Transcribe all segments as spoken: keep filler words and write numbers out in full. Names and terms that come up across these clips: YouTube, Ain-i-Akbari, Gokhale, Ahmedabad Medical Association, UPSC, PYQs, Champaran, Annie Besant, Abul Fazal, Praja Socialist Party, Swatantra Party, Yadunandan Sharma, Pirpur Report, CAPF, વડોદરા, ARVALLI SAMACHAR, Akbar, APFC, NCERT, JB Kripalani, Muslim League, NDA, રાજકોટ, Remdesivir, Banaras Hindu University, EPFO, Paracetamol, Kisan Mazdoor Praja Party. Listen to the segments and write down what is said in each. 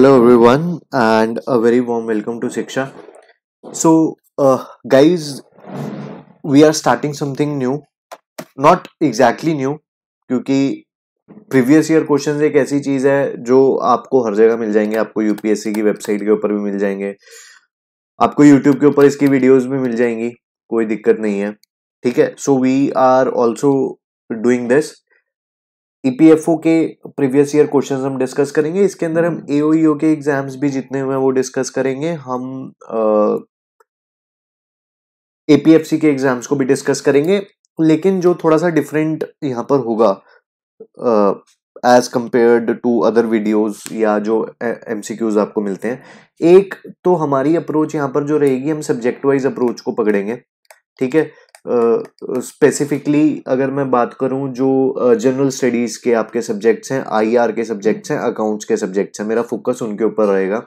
Hello everyone and a very warm welcome to Shiksha. So uh, guys, we are starting something new, not exactly new क्योंकि previous year question एक ऐसी चीज़ है जो आपको हर जगह मिल जाएंगे, आपको यूपीएससी की वेबसाइट के ऊपर भी मिल जाएंगे, आपको यूट्यूब के ऊपर इसकी वीडियोस भी मिल जाएंगी, कोई दिक्कत नहीं है, ठीक है। So we are also doing this, EPFO के प्रीवियस ईयर क्वेश्चंस हम डिस्कस करेंगे, इसके अंदर हम एओईओ के एग्जाम्स भी जितने हुए हैं वो डिस्कस करेंगे, हम एपीएफसी के एग्जाम्स को भी डिस्कस करेंगे। लेकिन जो थोड़ा सा डिफरेंट यहाँ पर होगा as compared to other videos या जो एमसीक्यूज आपको मिलते हैं, एक तो हमारी अप्रोच यहाँ पर जो रहेगी, हम सब्जेक्ट वाइज अप्रोच को पकड़ेंगे, ठीक है। स्पेसिफिकली uh, अगर मैं बात करूं जो जनरल uh, स्टडीज़ के आपके सब्जेक्ट्स हैं, आईआर के सब्जेक्ट्स हैं, अकाउंट्स के सब्जेक्ट्स हैं, मेरा फोकस उनके ऊपर रहेगा।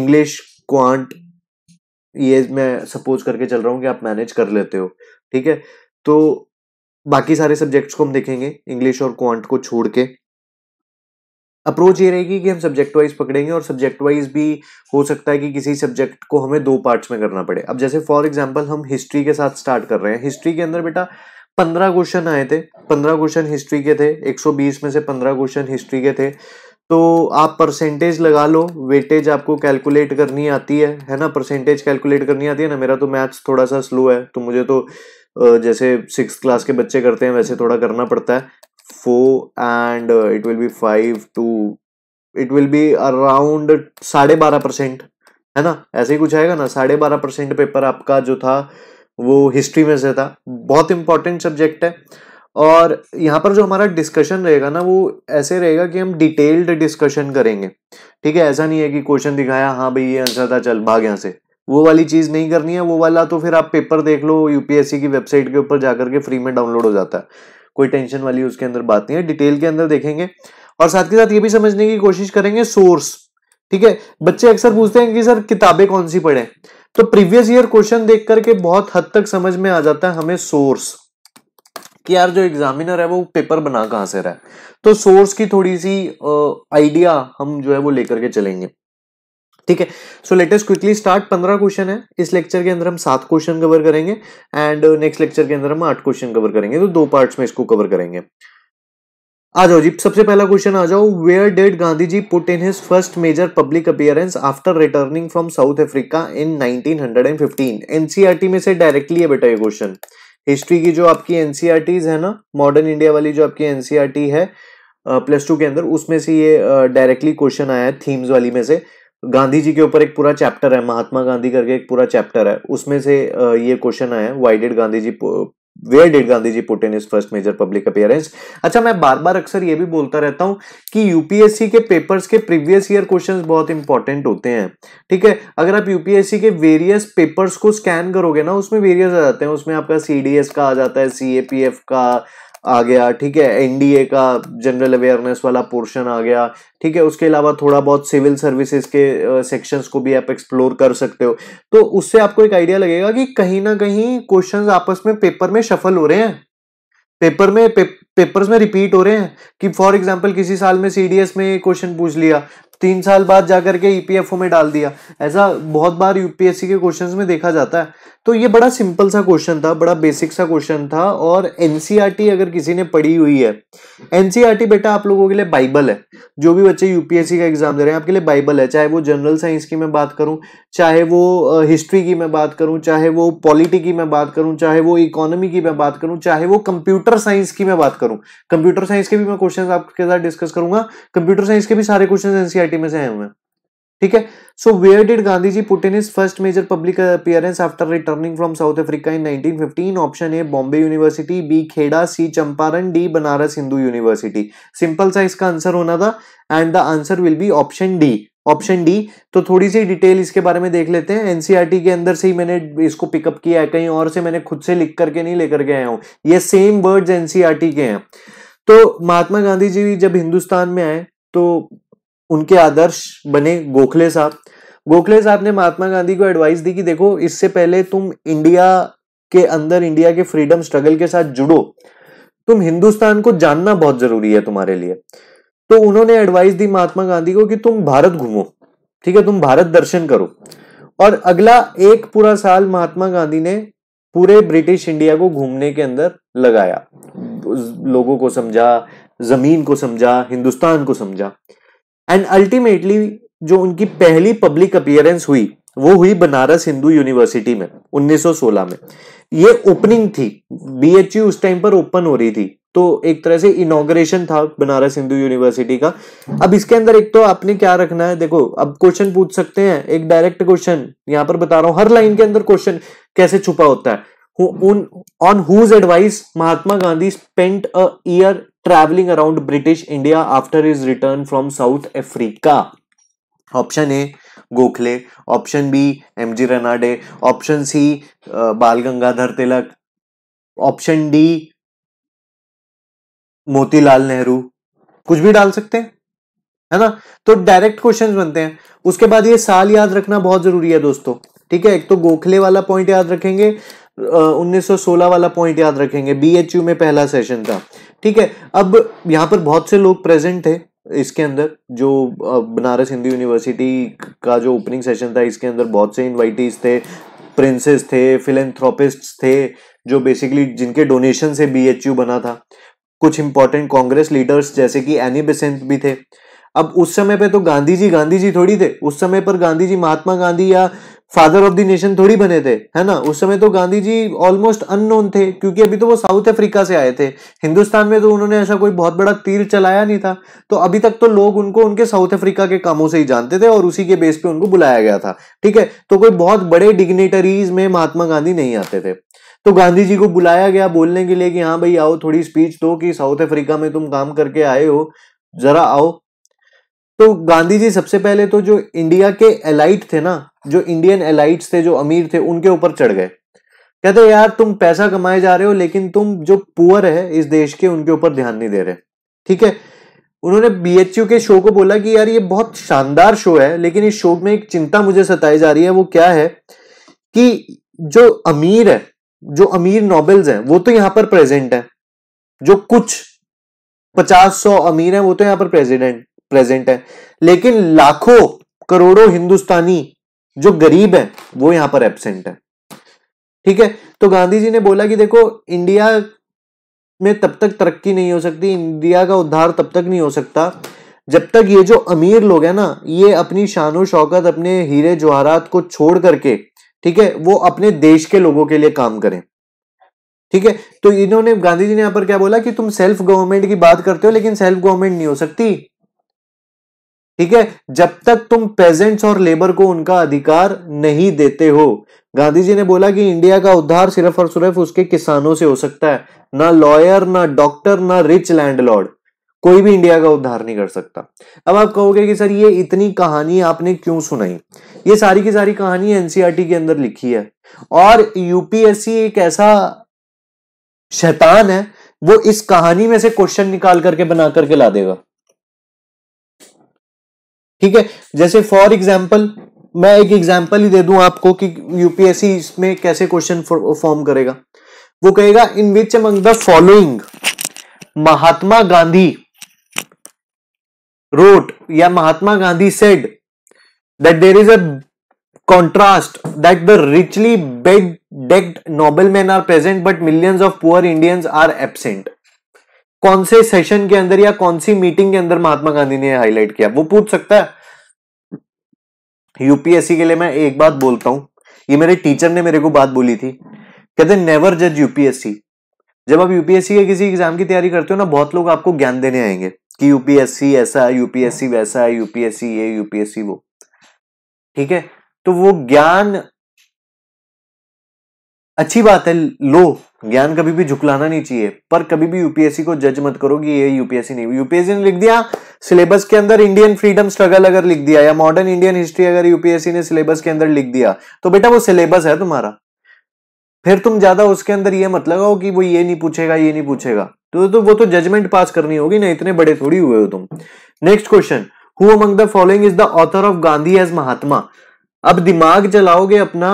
इंग्लिश, क्वांट, ये मैं सपोज करके चल रहा हूं कि आप मैनेज कर लेते हो, ठीक है। तो बाकी सारे सब्जेक्ट्स को हम देखेंगे इंग्लिश और क्वांट को छोड़ के। अप्रोच ये रहेगी कि हम सब्जेक्ट वाइज पकड़ेंगे और सब्जेक्ट वाइज भी हो सकता है कि किसी सब्जेक्ट को हमें दो पार्ट्स में करना पड़े। अब जैसे फॉर एग्जांपल हम हिस्ट्री के साथ स्टार्ट कर रहे हैं, हिस्ट्री के अंदर बेटा पंद्रह क्वेश्चन आए थे, पंद्रह क्वेश्चन हिस्ट्री के थे, एक सौ बीस में से पंद्रह क्वेश्चन हिस्ट्री के थे। तो आप परसेंटेज लगा लो, वेटेज आपको कैलकुलेट करनी आती है है ना, परसेंटेज कैलकुलेट करनी आती है ना। मेरा तो मैथ्स थोड़ा सा स्लो है तो मुझे तो जैसे सिक्स क्लास के बच्चे करते हैं वैसे थोड़ा करना पड़ता है। four and uh, it will be five to it will be around साढ़े बारह परसेंट है ना, ऐसे ही कुछ आएगा ना। साढ़े बारह परसेंट पेपर आपका जो था वो हिस्ट्री में से था, बहुत इंपॉर्टेंट सब्जेक्ट है। और यहाँ पर जो हमारा डिस्कशन रहेगा ना वो ऐसे रहेगा कि हम डिटेल्ड डिस्कशन करेंगे, ठीक है। ऐसा नहीं है कि क्वेश्चन दिखाया, हाँ भाई ये आंसर था, चल भाग यहाँ से, वो वाली चीज़ नहीं करनी है। वो वाला तो फिर आप पेपर देख लो, यूपीएससी की वेबसाइट के ऊपर जाकर के फ्री में डाउनलोड हो जाता है, कोई टेंशन वाली उसके अंदर बात नहीं है। डिटेल के अंदर देखेंगे और साथ के साथ ये भी समझने की कोशिश करेंगे सोर्स, ठीक है। बच्चे अक्सर पूछते हैं कि सर किताबें कौन सी पढ़ें, तो प्रीवियस ईयर क्वेश्चन देख करके बहुत हद तक समझ में आ जाता है हमें सोर्स कि यार जो एग्जामिनर है वो पेपर बना कहाँ से रहा है। तो सोर्स की थोड़ी सी आइडिया हम जो है वो लेकर के चलेंगे, ठीक है। सो लेटेस्ट क्विकली स्टार्ट, पंद्रह क्वेश्चन है इस लेक्चर के अंदर, हम सात क्वेश्चन कवर करेंगे एंड नेक्स्ट लेक्चर के अंदर हम आठ क्वेश्चन कवर करेंगे, तो दो पार्ट्स में इसको कवर करेंगे। आ जाओ जी, सबसे पहला क्वेश्चन आ जाओ, where did Gandhi ji put in his first major public appearance after returning from South Africa in nineteen hundred and fifteen. NCERT में से डायरेक्टली है बेटा ये क्वेश्चन, हिस्ट्री की जो आपकी एनसीईआरटीज है ना, मॉडर्न इंडिया वाली जो आपकी एनसीईआरटी है प्लस टू के अंदर, उसमें से ये डायरेक्टली क्वेश्चन आया है। थीम्स वाली में से गांधी जी के ऊपर एक पूरा चैप्टर है, महात्मा गांधी करके एक पूरा चैप्टर है, उसमें से ये क्वेश्चन आया, why did Gandhi ji where did Gandhi ji put in his first major public appearance. अच्छा, मैं बार बार अक्सर ये भी बोलता रहता हूं कि यूपीएससी के पेपर्स के प्रीवियस ईयर क्वेश्चंस बहुत इंपॉर्टेंट होते हैं, ठीक है। अगर आप यूपीएससी के वेरियस पेपर्स को स्कैन करोगे ना, उसमें वेरियस आ जाते हैं, उसमें आपका सीडीएस का आ जाता है, सीएपीएफ का आ गया, ठीक है, एनडीए का जनरल अवेयरनेस वाला पोर्शन आ गया, ठीक है। उसके अलावा थोड़ा बहुत सिविल सर्विसेज के सेक्शंस को भी आप एक्सप्लोर कर सकते हो, तो उससे आपको एक आइडिया लगेगा कि कहीं ना कहीं क्वेश्चंस आपस में पेपर में शफल हो रहे हैं, पेपर में पे, पेपर्स में रिपीट हो रहे हैं। कि फॉर एग्जाम्पल किसी साल में सीडीएस में क्वेश्चन पूछ लिया, तीन साल बाद जाकर के ईपीएफओ में डाल दिया, ऐसा बहुत बार यूपीएससी के क्वेश्चंस में देखा जाता है। तो ये बड़ा सिंपल सा क्वेश्चन था, बड़ा बेसिक सा क्वेश्चन था। और एनसीईआरटी अगर किसी ने पढ़ी हुई है, एनसीईआरटी बेटा आप लोगों के लिए बाइबल है, जो भी बच्चे यूपीएससी का एग्जाम दे रहे हैं आपके लिए बाइबल है, चाहे वो जनरल साइंस की मैं बात करूँ, चाहे वो हिस्ट्री की मैं बात करूँ, चाहे वो पॉलिटी की मैं बात करूँ, चाहे वो इकोनॉमी की मैं बात करूँ, चाहे वो कंप्यूटर साइंस की मैं बात करूँ। कंप्यूटर साइंस के भी मैं क्वेश्चन आपके साथ डिस्कस करूंगा, कंप्यूटर साइंस के भी सारे क्वेश्चन एनसीईआरटी में से आए हुए, ठीक है। So where did Gandhi ji put in his first major public appearance after returning from South Africa in nineteen fifteen. Option A Bombay university, B Kheda, C Champaran, D Banaras Hindu university. Simple सा इसका आंसर होना था and the answer will be option D, option D. तो थोड़ी सी detail इसके बारे में देख लेते हैं, एनसीईआरटी के अंदर से ही मैंने इसको पिकअप किया है, कहीं और से मैंने खुद से लिख करके नहीं लेकर के आया हूं, ये सेम वर्ड्स एनसीईआरटी के हैं। तो महात्मा गांधी जी जब हिंदुस्तान में आए तो उनके आदर्श बने गोखले साहब। गोखले साहब ने महात्मा गांधी को एडवाइस दी कि देखो इससे पहले तुम इंडिया के अंदर इंडिया के फ्रीडम स्ट्रगल के साथ जुड़ो, तुम हिंदुस्तान को जानना बहुत जरूरी है तुम्हारे लिए। तो उन्होंने एडवाइस दी महात्मा गांधी को कि तुम भारत घूमो, ठीक है, तुम भारत दर्शन करो। और अगला एक पूरा साल महात्मा गांधी ने पूरे ब्रिटिश इंडिया को घूमने के अंदर लगाया, लोगों को समझा, जमीन को समझा, हिंदुस्तान को समझा। एंड अल्टीमेटली जो उनकी पहली पब्लिक अपीयरेंस हुई वो हुई बनारस हिंदू यूनिवर्सिटी में उन्नीस सौ सोलह में। ये ओपनिंग थी, बीएचयू उस टाइम पर ओपन हो रही थी, तो एक तरह से इनॉग्रेशन था बनारस हिंदू यूनिवर्सिटी का। अब इसके अंदर एक तो आपने क्या रखना है, देखो अब क्वेश्चन पूछ सकते हैं, एक डायरेक्ट क्वेश्चन यहां पर बता रहा हूं, हर लाइन के अंदर क्वेश्चन कैसे छुपा होता है। On whose advice Mahatma Gandhi spent a year travelling around British India after his return from South Africa. Option A Gokhale, option B M G Ranade, option C Bal Gangadhar Tilak, option D Motilal Nehru. कुछ भी डाल सकते हैं, है ना। तो डायरेक्ट क्वेश्चंस बनते हैं। उसके बाद ये साल याद रखना बहुत जरूरी है दोस्तों, ठीक है। एक तो गोखले वाला पॉइंट याद रखेंगे, उन्नीस सौ सोलह वाला पॉइंट याद रखेंगे, बीएचयू में पहला सेशन था, ठीक है। अब यहाँ पर बहुत से लोग प्रेजेंट थे इसके अंदर, जो बनारस हिंदू यूनिवर्सिटी का जो ओपनिंग सेशन था इसके अंदर बहुत से इन्वाइटीज थे, प्रिंसेस थे, फिलेंथ्रोपिस्ट्स थे, जो बेसिकली जिनके डोनेशन से बीएचयू बना था। कुछ इंपॉर्टेंट कांग्रेस लीडर्स जैसे कि एनी बेसेंट भी थे। अब उस समय पे तो गांधी जी गांधी जी थोड़ी थे, उस समय पर गांधी जी महात्मा गांधी या फादर ऑफ द नेशन थोड़ी बने थे, है ना। उस समय तो गांधी जी ऑलमोस्ट अननोन थे, क्योंकि अभी तो वो साउथ अफ्रीका से आए थे, हिंदुस्तान में तो उन्होंने ऐसा कोई बहुत बड़ा तीर चलाया नहीं था। तो अभी तक तो लोग उनको उनके साउथ अफ्रीका के कामों से ही जानते थे और उसी के बेस पे उनको बुलाया गया था, ठीक है। तो कोई बहुत बड़े डिग्नेटरीज में महात्मा गांधी नहीं आते थे। तो गांधी जी को बुलाया गया बोलने के लिए कि हाँ भाई आओ, थोड़ी स्पीच दो कि साउथ अफ्रीका में तुम काम करके आए हो, जरा आओ। तो गांधी जी सबसे पहले तो जो इंडिया के एलाइट थे ना, जो इंडियन एलाइट्स थे, जो अमीर थे, उनके ऊपर चढ़ गए। कहते यार तुम पैसा कमाए जा रहे हो, लेकिन तुम जो पुअर है इस देश के, उनके ऊपर ध्यान नहीं दे रहे, ठीक है। उन्होंने बीएचयू के शो को बोला कि यार ये बहुत शानदार शो है, लेकिन इस शो में एक चिंता मुझे सताई जा रही है। वो क्या है कि जो अमीर है, जो अमीर नोबेल्स हैं, वो तो यहाँ पर प्रेजेंट हैं, जो कुछ पचास सौ अमीर हैं वो तो यहाँ पर प्रेसिडेंट प्रेजेंट है, लेकिन लाखों करोड़ों हिंदुस्तानी जो गरीब हैं वो यहाँ पर एब्सेंट है, ठीक है। तो गांधी जी ने बोला कि देखो इंडिया में तब तक तरक्की नहीं हो सकती, इंडिया का उद्धार तब तक नहीं हो सकता जब तक ये जो अमीर लोग हैं ना, ये अपनी शानो शौकत, अपने हीरे जवाहरात को छोड़ करके, ठीक है, वो अपने देश के लोगों के लिए काम करें, ठीक है। तो इन्होंने, गांधी जी ने यहाँ पर क्या बोला कि तुम सेल्फ गवर्नमेंट की बात करते हो, लेकिन सेल्फ गवर्नमेंट नहीं हो सकती, ठीक है, जब तक तुम पेजेंट्स और लेबर को उनका अधिकार नहीं देते हो। गांधी जी ने बोला कि इंडिया का उद्धार सिर्फ और सिर्फ उसके किसानों से हो सकता है, ना लॉयर, ना डॉक्टर, ना रिच लैंडलॉर्ड, कोई भी इंडिया का उद्धार नहीं कर सकता। अब आप कहोगे कि सर ये इतनी कहानी आपने क्यों सुनाई? ये सारी की सारी कहानी एनसीईआरटी के अंदर लिखी है, और यूपीएससी एक ऐसा शैतान है, वो इस कहानी में से क्वेश्चन निकाल करके बना करके ला देगा, ठीक है। जैसे फॉर एग्जाम्पल, मैं एक एग्जाम्पल ही दे दूं आपको कि यूपीएससी इसमें कैसे क्वेश्चन फॉर्म करेगा। वो कहेगा in which among the following Mahatma Gandhi wrote, या Mahatma Gandhi said that there is a contrast that the richly bed decked noblemen are present but millions of poor Indians are absent. कौन से सेशन के अंदर या कौन सी मीटिंग के अंदर महात्मा गांधी ने हाईलाइट किया, वो पूछ सकता है। यूपीएससी के लिए मैं एक बात बोलता हूं, ये मेरे टीचर ने मेरे को बात बोली थी, कहते नेवर जज यूपीएससी। जब आप यूपीएससी के किसी एग्जाम की तैयारी करते हो ना, बहुत लोग आपको ज्ञान देने आएंगे कि यूपीएससी ऐसा है, यूपीएससी वैसा है, यूपीएससी ये, यूपीएससी वो, ठीक है। तो वो ज्ञान अच्छी बात है, लो, ज्ञान कभी भी झुकलाना नहीं चाहिए, पर कभी भी यूपीएससी को जज मत करो कि ये यूपीएससी नहीं। यूपीएससी ने लिख दिया सिलेबस के अंदर इंडियन फ्रीडम स्ट्रगल अगर लिख दिया, या मॉडर्न इंडियन हिस्ट्री अगर यूपीएससी ने सिलेबस के अंदर लिख दिया, तो बेटा वो सिलेबस है तुम्हारा। फिर तुम ज्यादा उसके अंदर ये मत लगाओ कि वो ये नहीं पूछेगा, ये नहीं पूछेगा, तो, तो वो तो जजमेंट पास करनी होगी ना, इतने बड़े थोड़ी हुए हो तुम। Next question, Who among the following is the author of Gandhi as Mahatma? अब दिमाग चलाओगे अपना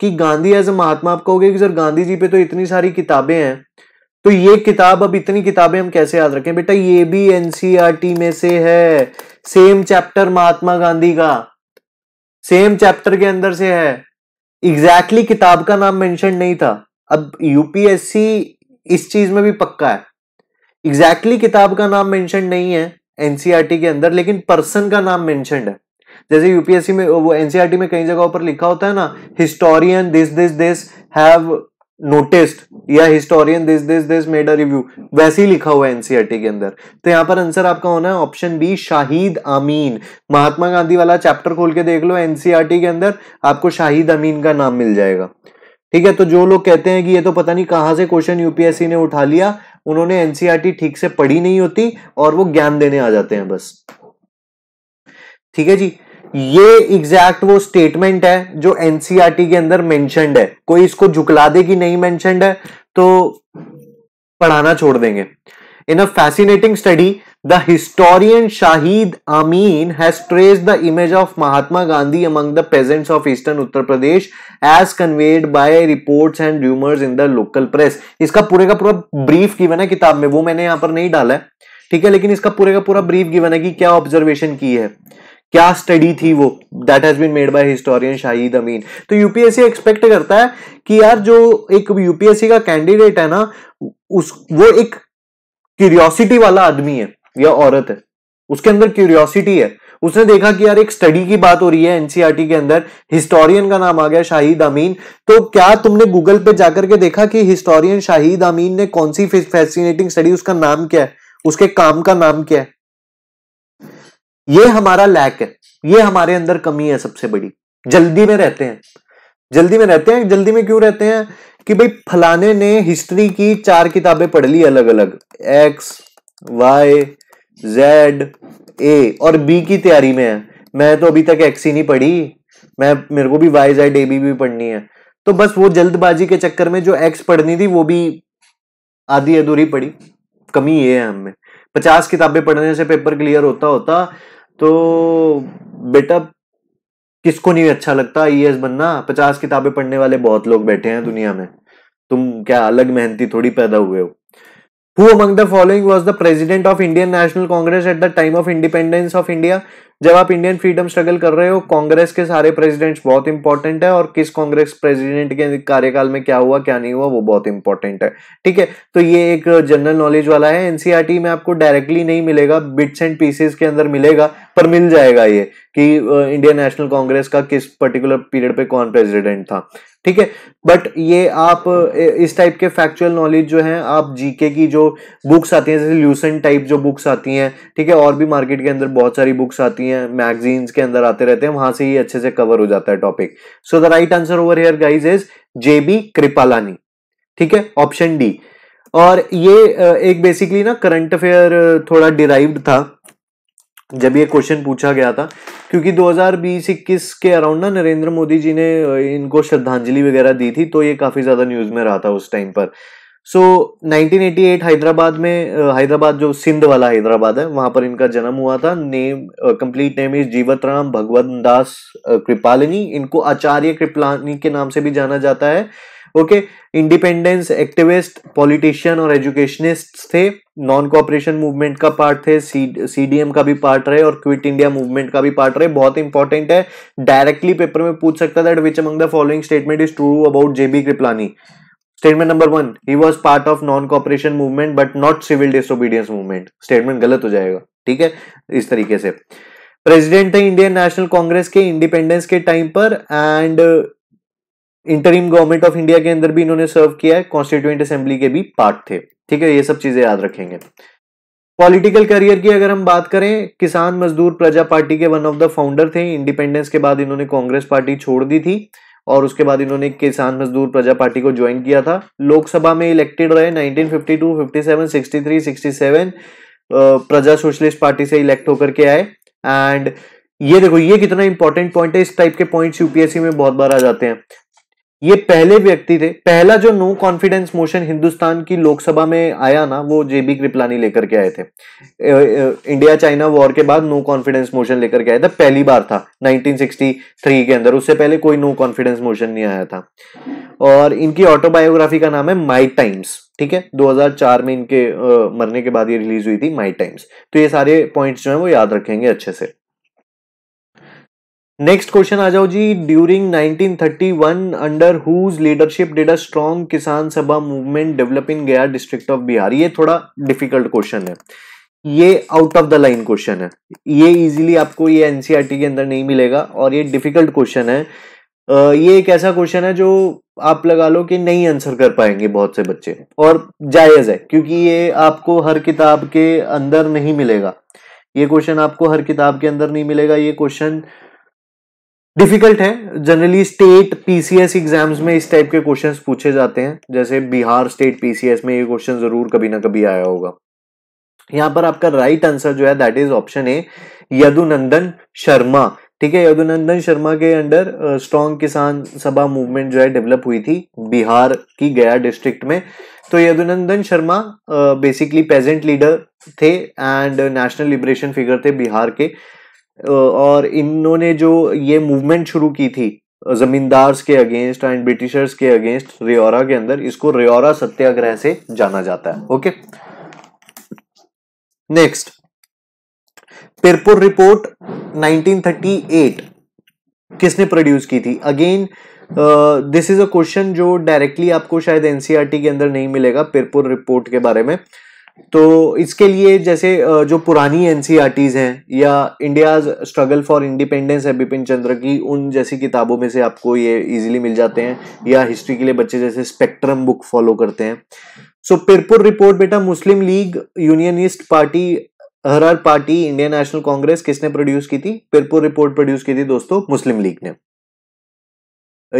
कि गांधी एज ए महात्मा, आप कहोगे कि सर गांधी जी पे तो इतनी सारी किताबें हैं, तो ये किताब, अब इतनी किताबें हम कैसे याद रखें बेटा, ये भी एनसीईआरटी में से है, सेम चैप्टर महात्मा गांधी का, सेम चैप्टर के अंदर से है, एग्जैक्टली किताब का नाम मेंशन नहीं था। अब यूपीएससी इस चीज में भी पक्का है, एग्जैक्टली किताब का नाम मेंशन नहीं है एनसीईआरटी के अंदर, लेकिन पर्सन का नाम मेंशन है। जैसे यूपीएससी में वो एनसीईआरटी में कई जगहों पर लिखा होता है ना, historian this this this have noticed या historian this this this made a review, वैसे ही लिखा हुआ है एनसीईआरटी के अंदर। तो यहाँ पर आंसर आपका होना है ऑप्शन बी, शाहिद अमीन। महात्मा गांधी वाला चैप्टर खोल के देख लो एनसीईआरटी के अंदर, आपको शाहिद अमीन का नाम मिल जाएगा। ठीक है, तो जो लोग कहते हैं कि ये तो पता नहीं कहाँ से क्वेश्चन यूपीएससी ने उठा लिया, उन्होंने एनसीईआरटी ठीक से पढ़ी नहीं होती और वो ज्ञान देने आ जाते हैं बस। ठीक है जी, ये एग्जैक्ट वो स्टेटमेंट है जो एनसीईआरटी के अंदर मेंशनड है। कोई इसको झुकला दे कि नहीं मेंशनड है तो पढ़ाना छोड़ देंगे। In a fascinating study the historian Shahid Amin has traced the image of Mahatma Gandhi among the peasants of eastern Uttar Pradesh as conveyed by reports and rumours in the local press. इसका पूरे का पूरा ब्रीफ गिवन है किताब में, वो मैंने यहां पर नहीं डाला है। ठीक है, लेकिन इसका पूरे का पूरा ब्रीफ गिवन है कि क्या ऑब्जर्वेशन की है, क्या स्टडी थी वो, that has been made by historian Shahid Amin. तो यूपीएससी एक्सपेक्ट करता है कि यार जो एक यूपीएससी का कैंडिडेट है ना, उस वो एक क्यूरियोसिटी वाला आदमी है या औरत है, उसके अंदर क्यूरियोसिटी है। उसने देखा कि यार एक स्टडी की बात हो रही है एनसीईआरटी के अंदर, हिस्टोरियन का नाम आ गया शाहिद अमीन, तो क्या तुमने गूगल पे जाकर के देखा कि हिस्टोरियन शाहिद अमीन ने कौन सी फैसिनेटिंग स्टडी, उसका नाम क्या है, उसके काम का नाम क्या है? ये हमारा लैक है, ये हमारे अंदर कमी है सबसे बड़ी। जल्दी में रहते हैं, जल्दी में रहते हैं। जल्दी में क्यों रहते हैं कि भाई फलाने ने हिस्ट्री की चार किताबें पढ़ ली अलग अलग, एक्स वाई जेड ए और बी की तैयारी में है, मैं तो अभी तक एक्स ही नहीं पढ़ी, मैं मेरे को भी वाई जेड ए बी भी पढ़नी है। तो बस वो जल्दबाजी के चक्कर में जो एक्स पढ़नी थी वो भी आधी अधूरी पढ़ी। कमी ये है हमें, पचास किताबें पढ़ने से पेपर क्लियर होता होता तो बेटा किसको नहीं अच्छा लगता आईएएस बनना। पचास किताबें पढ़ने वाले बहुत लोग बैठे हैं दुनिया में, तुम क्या अलग मेहनती थोड़ी पैदा हुए हो। Who among the following was the president of Indian National Congress at the time of independence of India? जब आप इंडियन फ्रीडम स्ट्रगल कर रहे हो, कांग्रेस के सारे प्रेसिडेंट्स बहुत इंपॉर्टेंट है और किस कांग्रेस प्रेसिडेंट के कार्यकाल में क्या हुआ क्या नहीं हुआ वो बहुत इंपॉर्टेंट है। ठीक है, तो ये एक जनरल नॉलेज वाला है। एनसीईआरटी में आपको डायरेक्टली नहीं मिलेगा, बिट्स एंड पीसेस के अंदर मिलेगा, पर मिल जाएगा ये कि इंडियन नेशनल कांग्रेस का किस पर्टिकुलर पीरियड पे कौन प्रेसिडेंट था। ठीक है, बट ये आप इस टाइप के फैक्चुअल नॉलेज जो है आप जीके की जो बुक्स आती हैं, जैसे ल्यूसेंट टाइप जो बुक्स आती हैं, ठीक है, और भी मार्केट के अंदर बहुत सारी बुक्स आती हैं, मैगजीन्स के अंदर आते रहते हैं, वहां से ही अच्छे से कवर हो जाता है topic. So the right answer over here guys is J B Kripalani. ठीक है, ऑप्शन डी। और ये एक बेसिकली ना करंट अफेयर थोड़ा डिराइव्ड था जब ये क्वेश्चन पूछा गया था, क्योंकि दो हज़ार बीस इक्कीस के अराउंड ना नरेंद्र मोदी जी ने इनको श्रद्धांजलि वगैरह दी थी, तो ये काफी ज्यादा न्यूज में रहा था उस टाइम पर। So so, nineteen eighty eight Hyderabad में, हैदराबाद जो सिंध वाला हैदराबाद है, वहां पर इनका जन्म हुआ था। Name, complete name is Jivatram Bhagwat Das Kripalani. इनको आचार्य कृपालानी के नाम से भी जाना जाता है। ओके, इंडिपेंडेंस एक्टिविस्ट, पॉलिटिशियन और एजुकेशनिस्ट थे। नॉन कॉपरेशन मूवमेंट का पार्ट थे, सीडीएम का भी पार्ट रहे और क्विट इंडिया मूवमेंट का भी पार्ट रहे। बहुत इंपॉर्टेंट है, डायरेक्टली पेपर में पूछ सकता था। Which among the following statement is true about J B Kripalani. Statement number one, he was part of non cooperation movement but not civil disobedience movement. Statement गलत हो जाएगा, ठीक है, इस तरीके से। प्रेसिडेंट थे इंडियन नेशनल कांग्रेस के इंडिपेंडेंस के टाइम पर and interim government of India के अंदर भी इन्होंने सर्व किया है, कॉन्स्टिट्यूएंट असेंबली के भी पार्ट थे। ठीक है, ये सब चीजें याद रखेंगे। पॉलिटिकल करियर की अगर हम बात करें, किसान मजदूर प्रजा पार्टी के वन ऑफ द फाउंडर थे। इंडिपेंडेंस के बाद इन्होंने कांग्रेस पार्टी छोड़ दी थी और उसके बाद इन्होंने किसान मजदूर प्रजा पार्टी को ज्वाइन किया था। लोकसभा में इलेक्टेड रहे nineteen fifty two, fifty seven, sixty three, sixty seven. Praja socialist party से इलेक्ट होकर के आए। एंड ये देखो, ये कितना इंपॉर्टेंट पॉइंट है, इस टाइप के पॉइंट्स यूपीएससी में बहुत बार आ जाते हैं। ये पहले व्यक्ति थे, पहला जो नो कॉन्फिडेंस मोशन हिंदुस्तान की लोकसभा में आया ना, वो जेबी कृपलानी लेकर के आए थे। इंडिया चाइना वॉर के बाद नो कॉन्फिडेंस मोशन लेकर के आया था, पहली बार था नाइनटीन सिक्सटी थ्री के अंदर, उससे पहले कोई नो कॉन्फिडेंस मोशन नहीं आया था। और इनकी ऑटोबायोग्राफी का नाम है माई टाइम्स। ठीक है, दो हज़ार चार में इनके आ, मरने के बाद ये रिलीज हुई थी माई टाइम्स। तो ये सारे पॉइंट्स जो हैं वो याद रखेंगे अच्छे से। नेक्स्ट क्वेश्चन आ जाओ जी, during nineteen thirty one under whose leadership did a strong Kisan Sabha movement develop in गया डिस्ट्रिक्ट ऑफ बिहार। ये थोड़ा डिफिकल्ट क्वेश्चन है, ये out of the line question है, ये इजीली आपको ये एनसीईआरटी के अंदर नहीं मिलेगा और ये डिफिकल्ट क्वेश्चन है। ये एक ऐसा क्वेश्चन है जो आप लगा लो कि नहीं आंसर कर पाएंगे बहुत से बच्चे, और जायज है क्योंकि ये आपको हर किताब के अंदर नहीं मिलेगा, ये क्वेश्चन आपको हर किताब के अंदर नहीं मिलेगा। ये क्वेश्चन डिफिकल्ट है, जनरली स्टेट पीसीएस एग्जाम्स में इस टाइप के क्वेश्चंस पूछे जाते हैं, जैसे बिहार स्टेट पीसीएस में ये क्वेश्चन जरूर कभी ना कभी आया होगा। यहाँ पर आपका राइट आंसर जो है that is option A, Yadunandan Sharma. ठीक है, यदुनंदन शर्मा के under strong Kisan Sabha movement जो है डेवलप हुई थी बिहार की गया डिस्ट्रिक्ट में। तो Yadunandan Sharma basically peasant leader थे एंड नेशनल लिबरेशन फिगर थे बिहार के, uh, और इन्होंने जो ये मूवमेंट शुरू की थी जमींदार्स के अगेंस्ट एंड ब्रिटिशर्स के अगेंस्ट रियोरा के अंदर, इसको रियोरा सत्याग्रह से जाना जाता है। Okay, next Pirpur report nineteen thirty eight किसने प्रोड्यूस की थी। Again this is a question जो डायरेक्टली आपको शायद एनसीईआरटी के अंदर नहीं मिलेगा पिरपुर रिपोर्ट के बारे में। तो इसके लिए जैसे uh, जो पुरानी एनसीईआरटीज हैं या इंडियाज स्ट्रगल फॉर इंडिपेंडेंस है बिपिन चंद्र की, उन जैसी किताबों में से आपको ये इजीली मिल जाते हैं, या हिस्ट्री के लिए बच्चे जैसे स्पेक्ट्रम बुक फॉलो करते हैं। सो पिरपुर रिपोर्ट बेटा मुस्लिम लीग, यूनियनिस्ट पार्टी, हर हर पार्टी, इंडियन नेशनल कांग्रेस किसने प्रोड्यूस की थी। पिरपुर रिपोर्ट प्रोड्यूस की थी दोस्तों मुस्लिम लीग ने।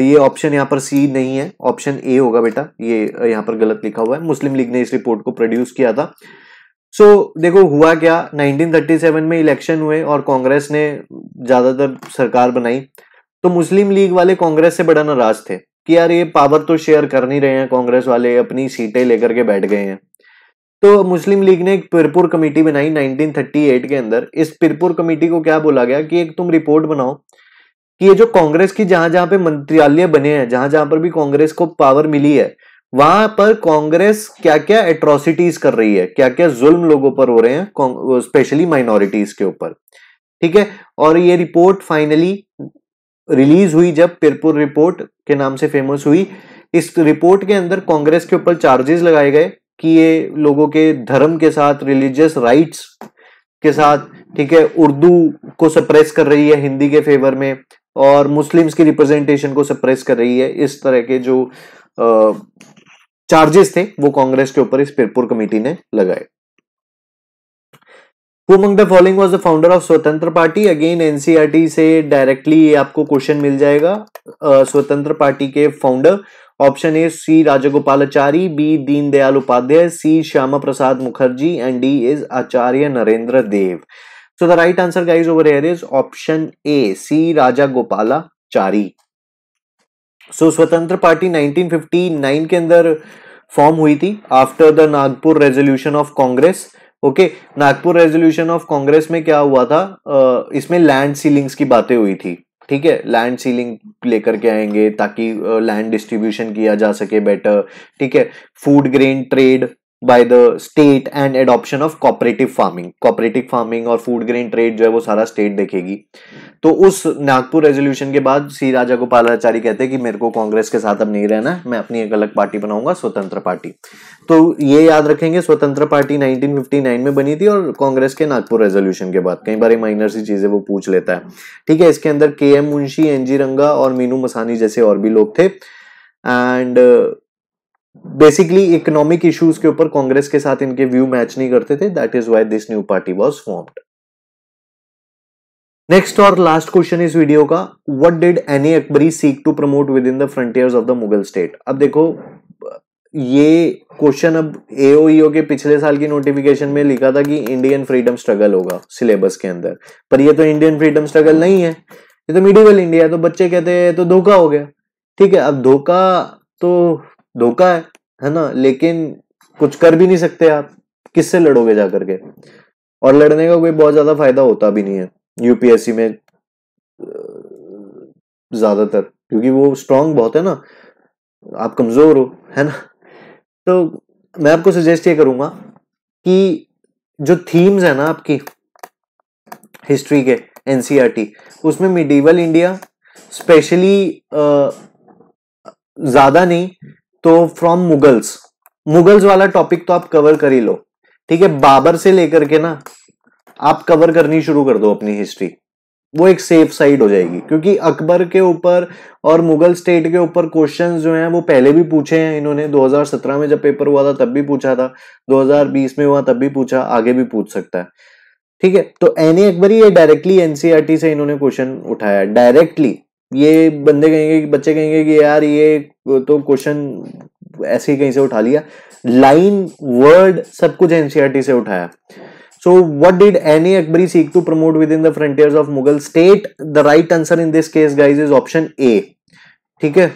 ये ऑप्शन यहाँ पर सी नहीं है, ऑप्शन ए होगा बेटा, ये यहाँ पर गलत लिखा हुआ है। मुस्लिम लीग ने इस रिपोर्ट को प्रोड्यूस किया था। सो so, देखो हुआ क्या, नाइनटीन थर्टी सेवन में इलेक्शन हुए और कांग्रेस ने ज्यादातर सरकार बनाई, तो मुस्लिम लीग वाले कांग्रेस से बड़ा नाराज थे कि यार ये पावर तो शेयर कर नहीं रहे हैं, कांग्रेस वाले अपनी सीटें लेकर के बैठ गए हैं। तो मुस्लिम लीग ने एक पिरपुर कमेटी बनाई नाइनटीन थर्टी एट के अंदर। इस पिरपुर कमेटी को क्या बोला गया कि एक तुम रिपोर्ट बनाओ कि ये जो कांग्रेस की जहां जहां पे मंत्रालय बने हैं, जहां जहां पर भी कांग्रेस को पावर मिली है, वहां पर कांग्रेस क्या क्या एट्रोसिटीज कर रही है, क्या क्या जुल्म लोगों पर हो रहे हैं, स्पेशली माइनॉरिटीज के ऊपर। ठीक है, और ये रिपोर्ट फाइनली रिलीज हुई जब पिरपुर रिपोर्ट के नाम से फेमस हुई। इस रिपोर्ट के अंदर कांग्रेस के ऊपर चार्जेस लगाए गए कि ये लोगों के धर्म के साथ, रिलीजियस राइट्स के साथ, ठीक है, उर्दू को सप्रेस कर रही है हिंदी के फेवर में, और मुस्लिम्स की रिप्रेजेंटेशन को सप्रेस कर रही है। इस तरह के जो चार्जेस थे वो कांग्रेस के ऊपर इस पिरपुर कमेटी ने लगाए। Who among the following was the founder of Swatantra party. Again NCERT से डायरेक्टली ये आपको क्वेश्चन मिल जाएगा। uh, स्वतंत्र पार्टी के founder, option A C Rajagopalachari, B Deendayal Upadhyay, C Shyama Prasad Mukherjee and D is Acharya Narendra Dev. So the right answer guys over here is option A C Rajagopalachari. So Swatantra party nineteen fifty nine के अंदर form हुई थी after the Nagpur resolution of Congress. Okay okay, Nagpur resolution of Congress में क्या हुआ था, uh, इसमें land ceilings की बातें हुई थी। ठीक है, लैंड सीलिंग लेकर के आएंगे ताकि लैंड uh, डिस्ट्रीब्यूशन किया जा सके बेटर। ठीक है, food grain trade by the state and adoption of cooperative farming. Cooperative farming और फूड ग्रेन ट्रेड जो है वो सारा स्टेट देखेगी। तो उस नागपुर रेजोल्यूशन के बाद सी राजगोपालाचारी कहते हैं कि मेरे को कांग्रेस के साथ अब नहीं रहना, मैं अपनी एक अलग पार्टी बनाऊंगा, स्वतंत्र पार्टी। तो ये याद रखेंगे, स्वतंत्र पार्टी नाइनटीन फिफ्टी नाइन में बनी थी और कांग्रेस के नागपुर रेजोल्यूशन के बाद। कई बार माइनर सी चीजें वो पूछ लेता है। ठीक है, इसके अंदर K M Munshi, N G Ranga और मीनू मसानी जैसे और भी लोग थे, एंड बेसिकली इकोनॉमिक इश्यूज के ऊपर कांग्रेस के साथ इनके व्यू मैच नहीं करते थे। That is why this new party was formed. Next और लास्ट क्वेश्चन इस वीडियो का, what did Ain-i Akbari seek to promote within the frontiers of the Mughal state. अब देखो ये क्वेश्चन अब एओईओ के पिछले साल की नोटिफिकेशन में लिखा था कि इंडियन फ्रीडम स्ट्रगल होगा सिलेबस के अंदर, पर यह तो इंडियन फ्रीडम स्ट्रगल नहीं है, ये तो मिडिवल इंडिया है। तो बच्चे कहते हैं तो धोखा हो गया। ठीक है, अब धोखा तो धोखा है, है ना, लेकिन कुछ कर भी नहीं सकते आप, किससे लड़ोगे जाकर के, और लड़ने का कोई बहुत ज्यादा फायदा होता भी नहीं है यूपीएससी में ज्यादातर, क्योंकि वो स्ट्रांग बहुत है ना, आप कमजोर हो, है ना। तो मैं आपको सजेस्ट ये करूंगा कि जो थीम्स है ना आपकी हिस्ट्री के एनसीईआरटी, उसमें मिडीवल इंडिया स्पेशली ज्यादा नहीं तो फ्रॉम मुगल्स, मुगल्स वाला टॉपिक तो आप कवर कर ही लो, ठीक है। बाबर से लेकर के ना आप कवर करनी शुरू कर दो अपनी हिस्ट्री, वो एक सेफ साइड हो जाएगी, क्योंकि अकबर के ऊपर और मुगल स्टेट के ऊपर क्वेश्चंस जो हैं वो पहले भी पूछे हैं इन्होंने, दो हज़ार सत्रह में जब पेपर हुआ था तब भी पूछा था, दो हज़ार बीस में हुआ तब भी पूछा, आगे भी पूछ सकता है, ठीक है। तो एनी अकबरी ये डायरेक्टली एनसीईआरटी से इन्होंने क्वेश्चन उठाया डायरेक्टली। ये बंदे कहेंगे, बच्चे कहेंगे कि यार ये तो क्वेश्चन ऐसे ही कहीं से उठा लिया, लाइन वर्ड सब कुछ एनसीईआरटी से उठाया। So what did Ain-i-Akbari seek to promote within the frontiers of Mughal state? The right answer in this case, guys, is option A. ठीक है?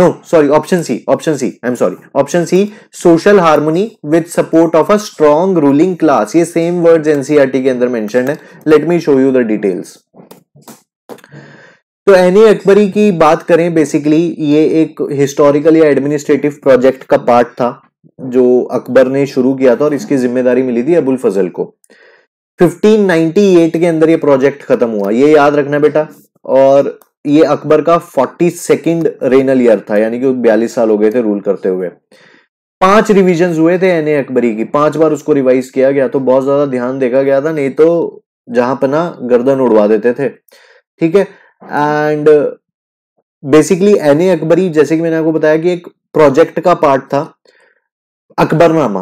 No, sorry, option C. Option C. I'm sorry. Option C. Social harmony with support of a strong ruling class. ये same words N C E R T के अंदर mentioned है. Let me show you the details. तो Ain-i-Akbari की बात करें, basically ये एक हिस्टोरिकल या एडमिनिस्ट्रेटिव प्रोजेक्ट का पार्ट था जो अकबर ने शुरू किया था और इसकी जिम्मेदारी मिली थी अबुल फजल को। पंद्रह सौ अट्ठानवे के अंदर ये प्रोजेक्ट खत्म हुआ, ये याद रखना बेटा। और ये अकबर का बयालीसवां रेनल ईयर था, यानी कि बयालीस साल हो गए थे रूल करते हुए। पांच रिविजन्स हुए थे एन ए अकबरी की, पांच बार उसको रिवाइज किया गया, तो बहुत ज्यादा ध्यान देखा गया था, नहीं तो जहां पना गर्दन उड़वा देते थे, ठीक है। And basically Ain i Akbari, जैसे कि मैंने आपको बताया कि एक प्रोजेक्ट का पार्ट था अकबरनामा।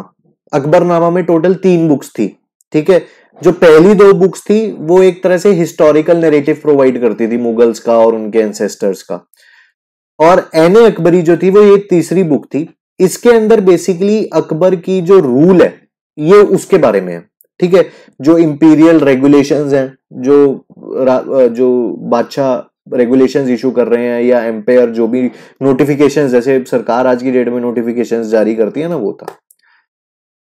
अकबरनामा में टोटल तीन बुक्स थी, ठीक है। जो पहली दो बुक्स थी वो एक तरह से हिस्टोरिकल नैरेटिव प्रोवाइड करती थी मुगल्स का और उनके एंसेस्टर्स का, और एन ए अकबरी जो थी वो ये तीसरी बुक थी। इसके अंदर बेसिकली अकबर की जो रूल है ये उसके बारे में है, ठीक है। जो इंपीरियल रेगुलेशंस हैं, जो जो बादशाह रेगुलेशंस इशू कर रहे हैं या एम्पायर जो भी नोटिफिकेशंस, जैसे सरकार आज की डेट में नोटिफिकेशंस जारी करती है ना, वो था।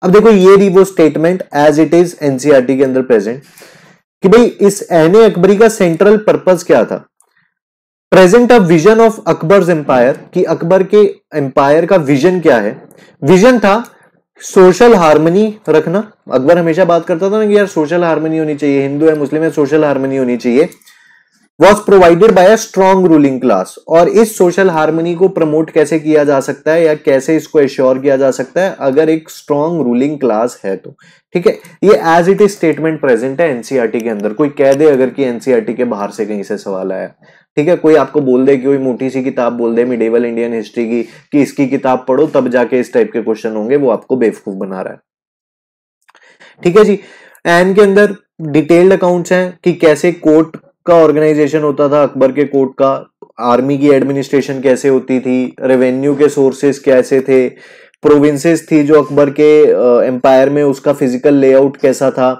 अब देखो ये रही वो statement as it is NCERT के अंदर प्रेजेंट, कि भाई इस एन ए अकबरी का सेंट्रल पर्पस क्या था। Present a vision of Akbar's empire, कि अकबर के एम्पायर का विजन क्या है। विजन था सोशल हार्मनी रखना, अकबर हमेशा बात करता था ना कि यार सोशल हार्मनी होनी चाहिए, हिंदू है मुस्लिम है सोशल हार्मनी होनी चाहिए। Was provided by a strong ruling class, और इस सोशल हार्मनी को प्रमोट कैसे किया जा सकता है या कैसे इसको एश्योर किया जा सकता है अगर एक स्ट्रॉन्ग रूलिंग क्लास है तो, ठीक है। ये as it is statement present है एनसीईआरटी के अंदर। कोई कह दे अगर कि एनसीईआरटी के बाहर से कहीं से सवाल आया, ठीक है, कोई आपको बोल दे कि कोई मोटी सी किताब बोल दे मिडिवल इंडियन हिस्ट्री की कि इसकी किताब पढ़ो तब जाके इस टाइप के क्वेश्चन होंगे, वो आपको बेवकूफ बना रहा है, ठीक है जी। एन के अंदर डिटेल्ड अकाउंट्स हैं कि कैसे कोर्ट का ऑर्गेनाइजेशन होता था, अकबर के कोर्ट का, आर्मी की एडमिनिस्ट्रेशन कैसे होती थी, रेवेन्यू के सोर्सेस कैसे थे, प्रोविंसेस थी जो अकबर के एम्पायर में, उसका फिजिकल लेआउट कैसा था,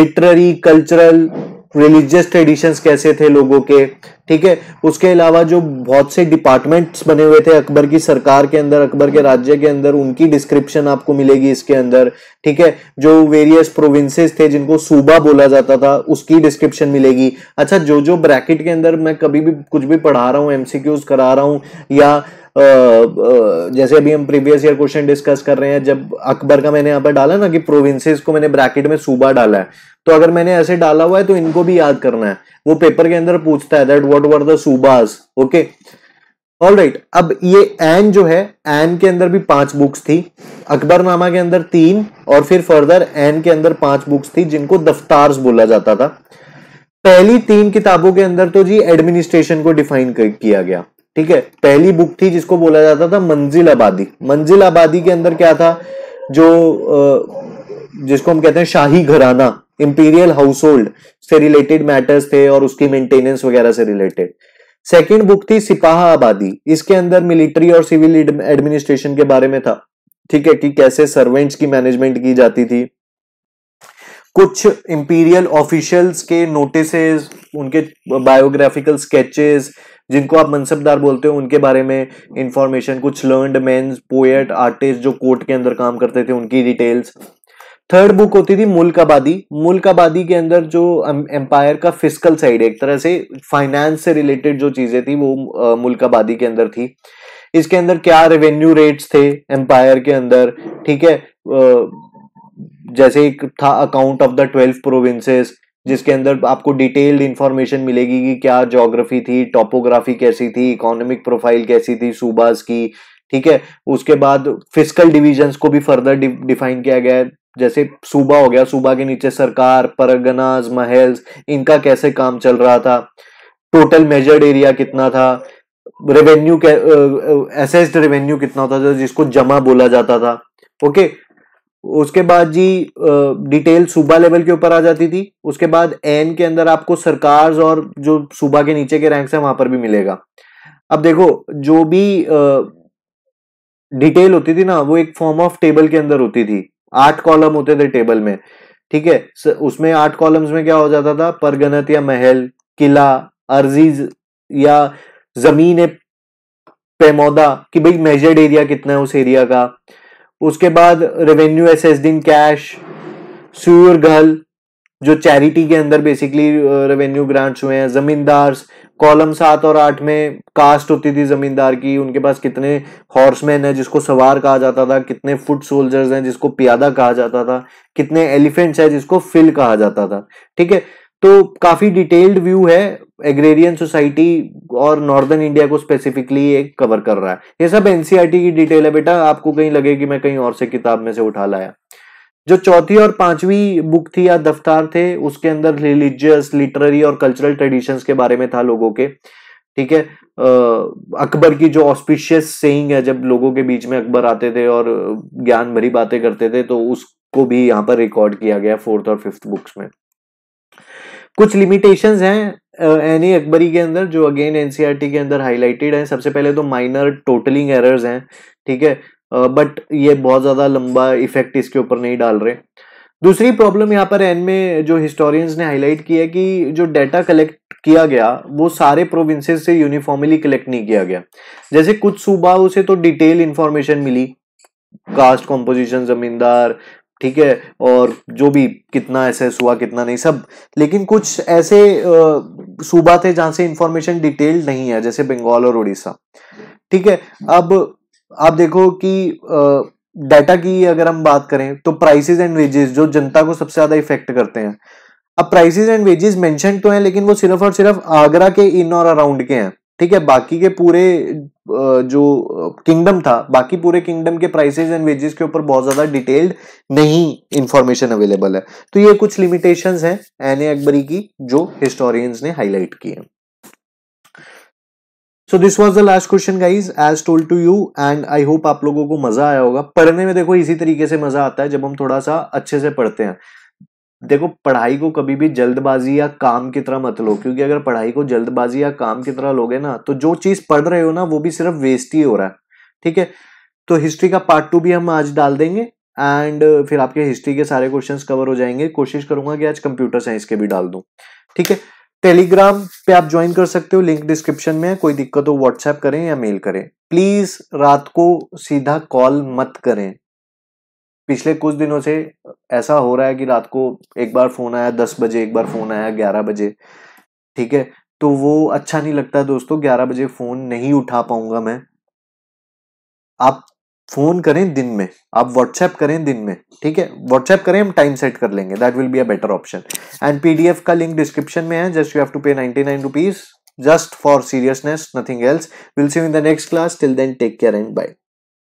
लिटरेरी कल्चरल रिलीजियस ट्रेडिशंस कैसे थे लोगों के, ठीक है। उसके अलावा जो बहुत से डिपार्टमेंट्स बने हुए थे अकबर की सरकार के अंदर, अकबर के राज्य के अंदर, उनकी डिस्क्रिप्शन आपको मिलेगी इसके अंदर, ठीक है। जो वेरियस प्रोविंसेस थे जिनको सूबा बोला जाता था उसकी डिस्क्रिप्शन मिलेगी। अच्छा, जो जो ब्रैकेट के अंदर मैं कभी भी कुछ भी पढ़ा रहा हूँ, एमसीक्यूज करा रहा हूँ, या आ, आ, जैसे अभी हम प्रीवियस ईयर क्वेश्चन डिस्कस कर रहे हैं, जब अकबर का मैंने यहाँ पर डाला ना कि प्रोविंसेस को मैंने ब्रैकेट में सूबा डाला है, तो अगर मैंने ऐसे डाला हुआ है तो इनको भी याद करना है, वो पेपर के अंदर पूछता है that what were the subas, okay, alright. अब ये एन जो है, एन के अंदर भी पांच बुक्स थी, अकबरनामा के अंदर तीन, और फिर फर्दर एन के अंदर पांच बुक्स थी जिनको दफ्तार्स बोला जाता था। पहली तीन किताबों के अंदर तो जी एडमिनिस्ट्रेशन को डिफाइन किया गया, ठीक है। पहली बुक थी जिसको बोला जाता था मंजिल आबादी। मंजिल आबादी के अंदर क्या था, जो जिसको हम कहते हैं शाही घराना, इंपीरियल हाउस होल्ड से रिलेटेड मैटर्स थे और उसकी मेंटेनेंस वगैरह से रिलेटेड। सेकंड बुक थी सिपाहा आबादी, इसके अंदर मिलिट्री और सिविल एडमिनिस्ट्रेशन के बारे में था, ठीक है, कि कैसे सर्वेंट्स की मैनेजमेंट की जाती थी, कुछ इंपीरियल ऑफिशियल्स के नोटिसेस, उनके बायोग्राफिकल स्केचेस जिनको आप मनसबदार बोलते हो उनके बारे में इंफॉर्मेशन, कुछ लर्नड मेन, पोएट, आर्टिस्ट जो कोर्ट के अंदर काम करते थे उनकी डिटेल्स। थर्ड बुक होती थी मुल्क आबादी। मुल्क आबादी के अंदर जो एम्पायर का फिस्कल साइड, एक तरह से फाइनेंस से रिलेटेड जो चीजें थी वो मुल्क आबादी के अंदर थी। इसके अंदर क्या रेवेन्यू रेट्स थे एम्पायर के अंदर, ठीक है, जैसे एक था account of the twelve provinces जिसके अंदर आपको डिटेल्ड इंफॉर्मेशन मिलेगी कि क्या ज्योग्राफी थी, टोपोग्राफी कैसी थी, इकोनॉमिक प्रोफाइल कैसी थी सूबास की, ठीक है। उसके बाद फिस्कल डिविजन्स को भी फर्दर डिफाइन किया गया है, जैसे सूबा हो गया, सूबा के नीचे सरकार, परगनाज, महल्स, इनका कैसे काम चल रहा था, टोटल मेजर्ड एरिया कितना था, रेवेन्यू, एसेस्ड रेवेन्यू कितना होता था जिसको जमा बोला जाता था, ओके। उसके बाद जी डिटेल सूबा लेवल के ऊपर आ जाती थी। उसके बाद एन के अंदर आपको सरकार और जो सूबा के नीचे के रैंक है वहां पर भी मिलेगा। अब देखो जो भी डिटेल होती थी ना वो एक फॉर्म ऑफ टेबल के अंदर होती थी, आठ कॉलम होते थे टेबल में, ठीक है। उसमें आठ कॉलम्स में क्या हो जाता था, परगनत या महल, किला, अर्जी या जमीन पैमौदा कि भाई मेजर्ड एरिया कितना है उस एरिया का। उसके बाद रेवेन्यू एसेस्ड इन कैश, सूर गल जो चैरिटी के अंदर बेसिकली रेवेन्यू ग्रांट्स हुए हैं, जमींदार्स, कॉलम सात और आठ में कास्ट होती थी जमींदार की, उनके पास कितने हॉर्समैन है जिसको सवार कहा जाता था, कितने फुट सोल्जर्स हैं जिसको प्यादा कहा जाता था, कितने एलिफेंट्स हैं जिसको फिल कहा जाता था, ठीक है। तो काफी डिटेल्ड व्यू है, एग्रेरियन सोसाइटी और नॉर्दर्न इंडिया को स्पेसिफिकली एक कवर कर रहा है। ये सब एनसीईआरटी की डिटेल है बेटा, आपको कहीं लगे कि मैं कहीं और से किताब में से उठा लाया। जो चौथी और पांचवी बुक थी या दफ्तार थे उसके अंदर रिलीजियस, लिटरेरी और कल्चरल ट्रेडिशंस के बारे में था लोगों के, ठीक है। अकबर की जो ऑस्पिशियस सेइंग है, जब लोगों के बीच में अकबर आते थे और ज्ञान भरी बातें करते थे, तो उसको भी यहाँ पर रिकॉर्ड किया गया फोर्थ और फिफ्थ बुक्स में। कुछ लिमिटेशंस हैं एनी अकबरी के अंदर जो अगेन एनसीईआरटी के अंदर हाईलाइटेड है। सबसे पहले तो माइनर टोटलिंग एरर्स हैं, ठीक है, बट ये बहुत ज़्यादा लंबा इफेक्ट इसके ऊपर नहीं डाल रहे। दूसरी प्रॉब्लम यहाँ पर एन में जो हिस्टोरियंस ने हाईलाइट की है कि जो डाटा कलेक्ट किया गया वो सारे प्रोविंसेस से यूनिफॉर्मली कलेक्ट नहीं किया गया। जैसे कुछ सूबाओं से तो डिटेल इन्फॉर्मेशन मिली, कास्ट कॉम्पोजिशन, जमींदार, ठीक है, और जो भी कितना एसेस हुआ कितना नहीं, सब। लेकिन कुछ ऐसे सूबा थे जहाँ से इंफॉर्मेशन डिटेल्ड नहीं है, जैसे बंगाल और उड़ीसा, ठीक है। अब आप देखो कि डाटा की अगर हम बात करें तो प्राइसेस एंड वेजेस जो जनता को सबसे ज्यादा इफेक्ट करते हैं। अब प्राइसेस एंड वेजेस मेंशन तो हैं लेकिन वो सिर्फ और सिर्फ आगरा के इन और अराउंड के हैं, ठीक है। बाकी के पूरे जो किंगडम था, बाकी पूरे किंगडम के प्राइसेस एंड वेजेस के ऊपर बहुत ज्यादा डिटेल्ड नहीं इंफॉर्मेशन अवेलेबल है। तो ये कुछ लिमिटेशंस हैं एन ए अकबरी की जो हिस्टोरियंस ने हाईलाइट की है। So this was the last question guys as told to you and I hope आप लोगों को मजा आया होगा। पढ़ने में देखो इसी तरीके से मजा आता है जब हम थोड़ा सा अच्छे से पढ़ते हैं। देखो पढ़ाई को कभी भी जल्दबाजी या काम की तरह मत लो, क्योंकि अगर पढ़ाई को जल्दबाजी या काम की तरह लोगे ना तो जो चीज पढ़ रहे हो ना वो भी सिर्फ वेस्ट ही हो रहा है, ठीक है। तो हिस्ट्री का पार्ट टू भी हम आज डाल देंगे एंड फिर आपके हिस्ट्री के सारे क्वेश्चन कवर हो जाएंगे। कोशिश करूंगा कि आज कंप्यूटर साइंस के भी डाल दूं, ठीक है। टेलीग्राम पे आप ज्वाइन कर सकते हो, लिंक डिस्क्रिप्शन में है। कोई दिक्कत हो व्हाट्सएप करें या मेल करें। प्लीज रात को सीधा कॉल मत करें। पिछले कुछ दिनों से ऐसा हो रहा है कि रात को एक बार फोन आया दस बजे, एक बार फोन आया ग्यारह बजे, ठीक है। तो वो अच्छा नहीं लगता दोस्तों, ग्यारह बजे फोन नहीं उठा पाऊंगा मैं। आप फोन करें दिन में, आप व्हाट्सएप करें दिन में, ठीक है। व्हाट्सएप करें, हम टाइम सेट कर लेंगे, that will be a better option. And PDF का लिंक डिस्क्रिप्शन में है। Just you have to pay ninety nine rupees just for seriousness, nothing else. Will see you in the next class, till then take care and bye.